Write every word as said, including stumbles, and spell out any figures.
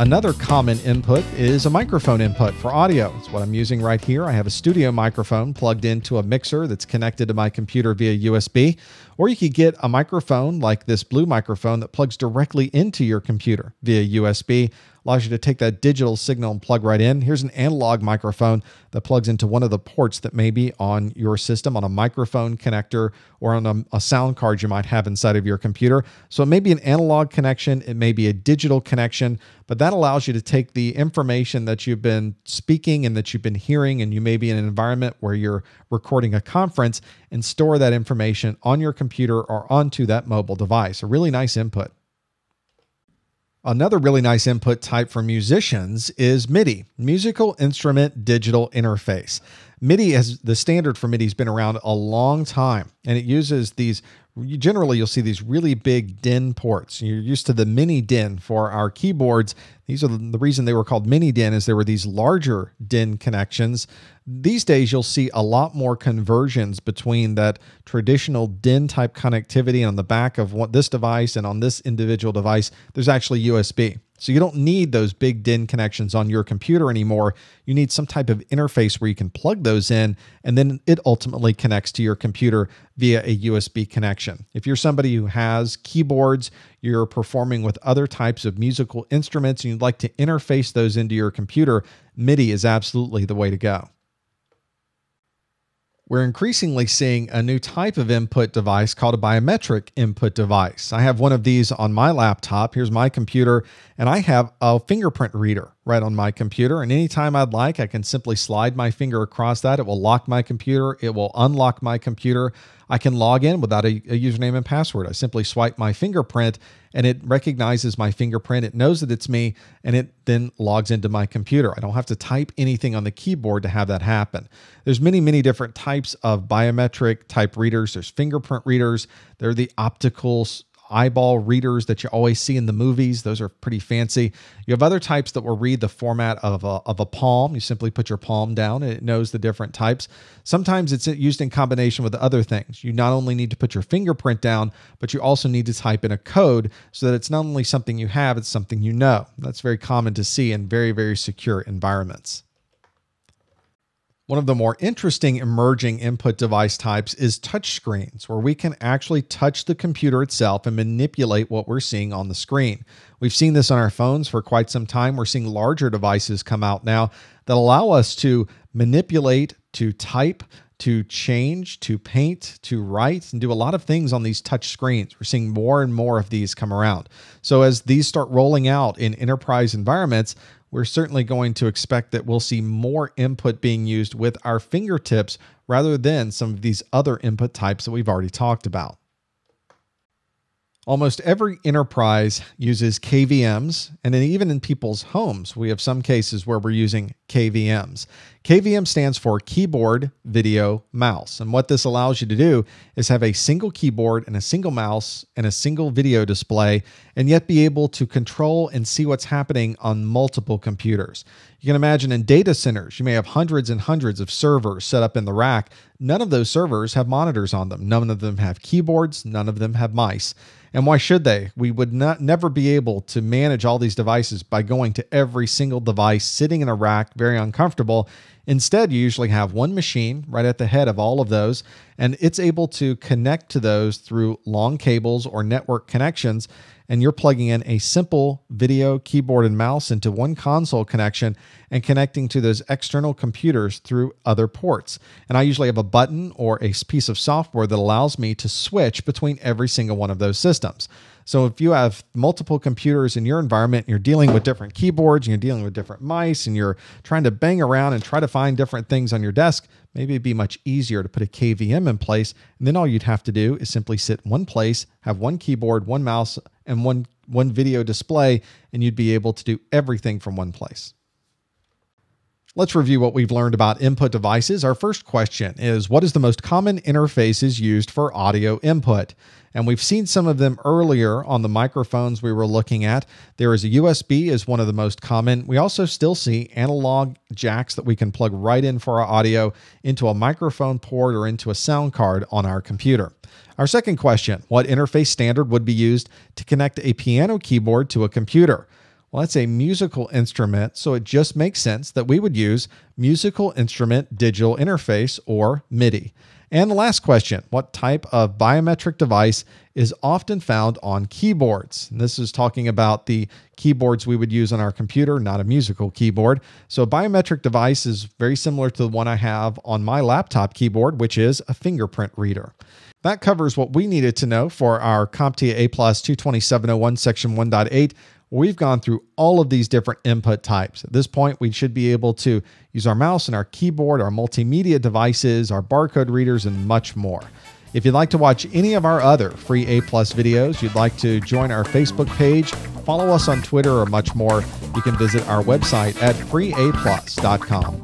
Another common input is a microphone input for audio. It's what I'm using right here. I have a studio microphone plugged into a mixer that's connected to my computer via U S B, or you could get a microphone like this blue microphone that plugs directly into your computer via U S B. Allows you to take that digital signal and plug right in. Here's an analog microphone that plugs into one of the ports that may be on your system, on a microphone connector or on a, a sound card you might have inside of your computer. So it may be an analog connection, it may be a digital connection, but that allows you to take the information that you've been speaking and that you've been hearing, and you may be in an environment where you're recording a conference, and store that information on your computer or onto that mobile device. A really nice input. Another really nice input type for musicians is MIDI, Musical Instrument Digital Interface. MIDI, has the standard for MIDI has been around a long time, and it uses these, generally you'll see these really big DIN ports. You're used to the mini DIN for our keyboards. These are the reason they were called mini DIN, is there were these larger DIN connections. These days you'll see a lot more conversions between that traditional DIN type connectivity on the back of what this device and on this individual device, there's actually U S B. So you don't need those big DIN connections on your computer anymore. You need some type of interface where you can plug those in, and then it ultimately connects to your computer via a U S B connection. If you're somebody who has keyboards, you're performing with other types of musical instruments, and you'd like to interface those into your computer, MIDI is absolutely the way to go. We're increasingly seeing a new type of input device called a biometric input device. I have one of these on my laptop. Here's my computer, and I have a fingerprint reader right on my computer. And anytime I'd like, I can simply slide my finger across that. It will lock my computer. It will unlock my computer. I can log in without a, a username and password. I simply swipe my fingerprint, and it recognizes my fingerprint. It knows that it's me, and it then logs into my computer. I don't have to type anything on the keyboard to have that happen. There's many, many different types of biometric type readers. There's fingerprint readers. There are the optical eyeball readers that you always see in the movies. Those are pretty fancy. You have other types that will read the format of a, of a palm. You simply put your palm down and it knows the different types. Sometimes it's used in combination with other things. You not only need to put your fingerprint down, but you also need to type in a code so that it's not only something you have, it's something you know. That's very common to see in very, very secure environments. One of the more interesting emerging input device types is touchscreens, where we can actually touch the computer itself and manipulate what we're seeing on the screen. We've seen this on our phones for quite some time. We're seeing larger devices come out now that allow us to manipulate, to type, to change, to paint, to write, and do a lot of things on these touch screens. We're seeing more and more of these come around. So as these start rolling out in enterprise environments, we're certainly going to expect that we'll see more input being used with our fingertips rather than some of these other input types that we've already talked about. Almost every enterprise uses K V Ms, and then even in people's homes, we have some cases where we're using K V Ms. K V M stands for Keyboard, Video, Mouse, and what this allows you to do is have a single keyboard and a single mouse and a single video display, and yet be able to control and see what's happening on multiple computers. You can imagine in data centers, you may have hundreds and hundreds of servers set up in the rack. None of those servers have monitors on them. None of them have keyboards. None of them have mice. And why should they? We would not never be able to manage all these devices by going to every single device sitting in a rack, very uncomfortable. Instead, you usually have one machine right at the head of all of those, and it's able to connect to those through long cables or network connections. And you're plugging in a simple video, keyboard, and mouse into one console connection and connecting to those external computers through other ports. And I usually have a button or a piece of software that allows me to switch between every single one of those systems. So if you have multiple computers in your environment, and you're dealing with different keyboards, and you're dealing with different mice, and you're trying to bang around and try to find different things on your desk, maybe it'd be much easier to put a K V M in place. And then all you'd have to do is simply sit in one place, have one keyboard, one mouse, and one, one video display, and you'd be able to do everything from one place. Let's review what we've learned about input devices. Our first question is, what is the most common interfaces used for audio input? And we've seen some of them earlier on the microphones we were looking at. There is a U S B is one of the most common. We also still see analog jacks that we can plug right in for our audio into a microphone port or into a sound card on our computer. Our second question, what interface standard would be used to connect a piano keyboard to a computer? Well, that's a musical instrument, so it just makes sense that we would use Musical Instrument Digital Interface, or MIDI. And the last question, what type of biometric device is often found on keyboards? And this is talking about the keyboards we would use on our computer, not a musical keyboard. So a biometric device is very similar to the one I have on my laptop keyboard, which is a fingerprint reader. That covers what we needed to know for our CompTIA A+ two twenty-seven oh one Section one point eight. We've gone through all of these different input types. At this point, we should be able to use our mouse and our keyboard, our multimedia devices, our barcode readers, and much more. If you'd like to watch any of our other free A+ videos, you'd like to join our Facebook page, follow us on Twitter, or much more, you can visit our website at free A plus dot com.